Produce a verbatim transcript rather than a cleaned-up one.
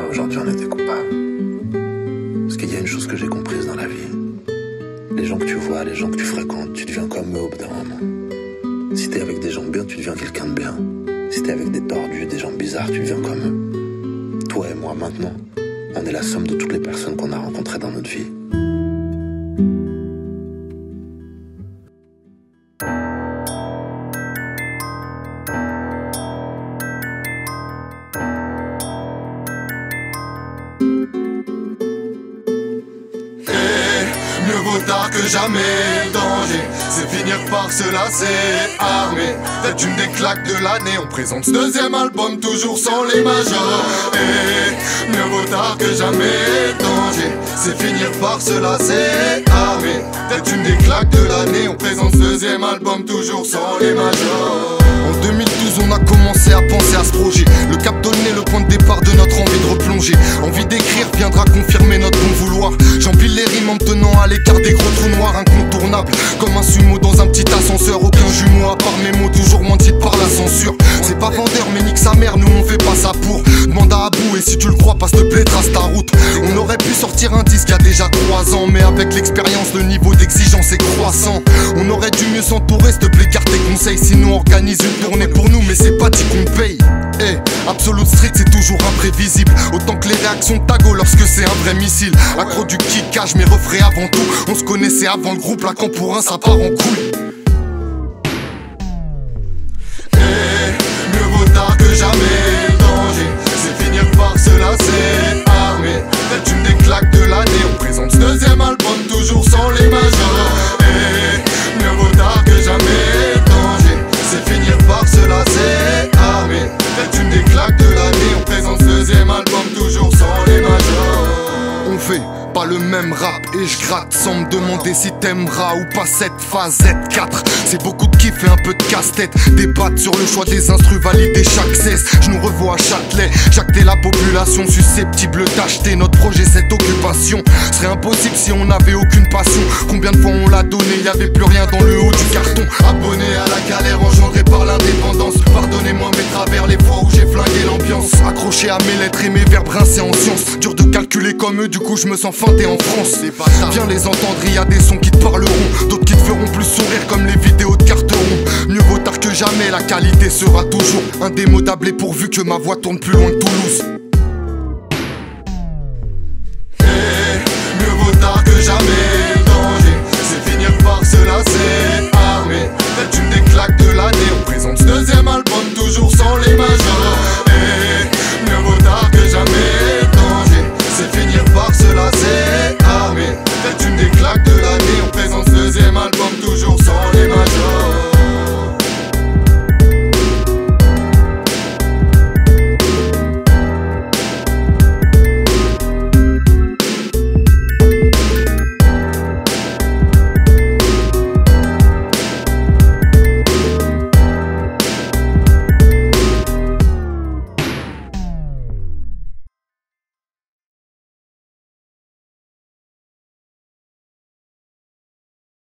Bah, aujourd'hui, on était coupables. Parce qu'il y a une chose que j'ai comprise dans la vie. Les gens que tu vois, les gens que tu fréquentes, tu deviens comme eux au bout d'un moment. Si t'es avec des gens bien, tu deviens quelqu'un de bien. Si t'es avec des tordus, des gens bizarres, tu deviens comme eux. Toi et moi, maintenant, on est la somme de toutes les personnes qu'on a rencontrées dans notre vie. Mieux vaut tard que jamais, danger, c'est finir par se lasser, armé. Faites une des claques de l'année, on présente ce deuxième album toujours sans les majors. Et mieux vaut tard que jamais, danger, c'est finir par se lasser, armé. Faites une des claques de l'année, on présente ce deuxième album toujours sans les majors. En deux mille douze, on a commencé à penser à ce projet. Le cap donné, le point de départ de notre envie de replonger. Envie d'écrire viendra confirmer notre bon vouloir. J'empile les rimes en me tenant à l'écart des gros trous noirs incontournables. Comme un sumo dans un petit ascenseur. Aucun jumeau à part mes mots, toujours menti par la censure. C'est pas vendeur, mais nique sa mère, nous on fait pas ça pour. Demande à Abou et si tu le crois, pas s'te plaît, trace ta route. On aurait pu sortir un disque il y a déjà trois ans, mais avec l'expérience, le niveau d'exigence est croissant. On aurait dû mieux s'entourer, s'te plaît, car tes conseils, sinon organise une tournée pour nous, mais c'est pas dit qu'on paye. Hey, Absolute Street c'est toujours imprévisible, autant que les réactions de Tago lorsque c'est un vrai missile. Accro du kickage, mes refrains avant tout. On se connaissait avant le groupe, là quand pour un ça part en couille. Hey, mieux vaut tard que jamais, danger, c'est finir par se lasser, armé. Faites une des claques de l'année, on présente ce deuxième album toujours sans les majors. Hey, mieux vaut tard que jamais, danger, c'est finir par se lasser, armé. Faites une des claques de l'année, on présente ce deuxième album toujours sans les majors. On fait pas le même rap et je gratte sans me demander si t'aimeras ou pas cette phase Z quatre. C'est beaucoup de kiff et un peu de casse-tête. Débattre sur le choix des instrus, valider chaque cesse. Je nous revois à Châtelet, jacter la population susceptible d'acheter notre projet, cette occupation. Serait impossible si on n'avait aucune passion. Combien de fois on l'a donné, y avait plus rien dans le haut du carton. Abonné à la galère engendrée par l'indépendance. Pardonnez-moi mes travers, les fois où j'ai flingué l'ambiance. Accroché à mes lettres et mes verbes rincés en science. Dur de calculer comme eux, du coup je me sens fin, t'es en France. Viens les entendre, y a des sons qui te parleront, d'autres qui te feront plus sourire comme les vidéos de cartes rondes. Mieux vaut tard que jamais, la qualité sera toujours indémodable et pourvu que ma voix tourne plus loin que Toulouse. Hey, mieux vaut tard que jamais, danger, c'est finir par se lasser, armé. Faites une des claques de l'année, on présente ce deuxième album toujours sans les majors.